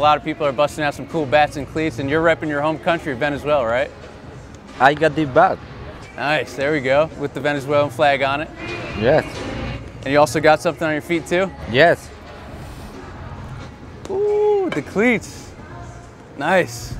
A lot of people are busting out some cool bats and cleats, and you're repping your home country, Venezuela, right? I got the bat. Nice, there we go, with the Venezuelan flag on it. Yes. And you also got something on your feet too? Yes. Ooh, the cleats. Nice.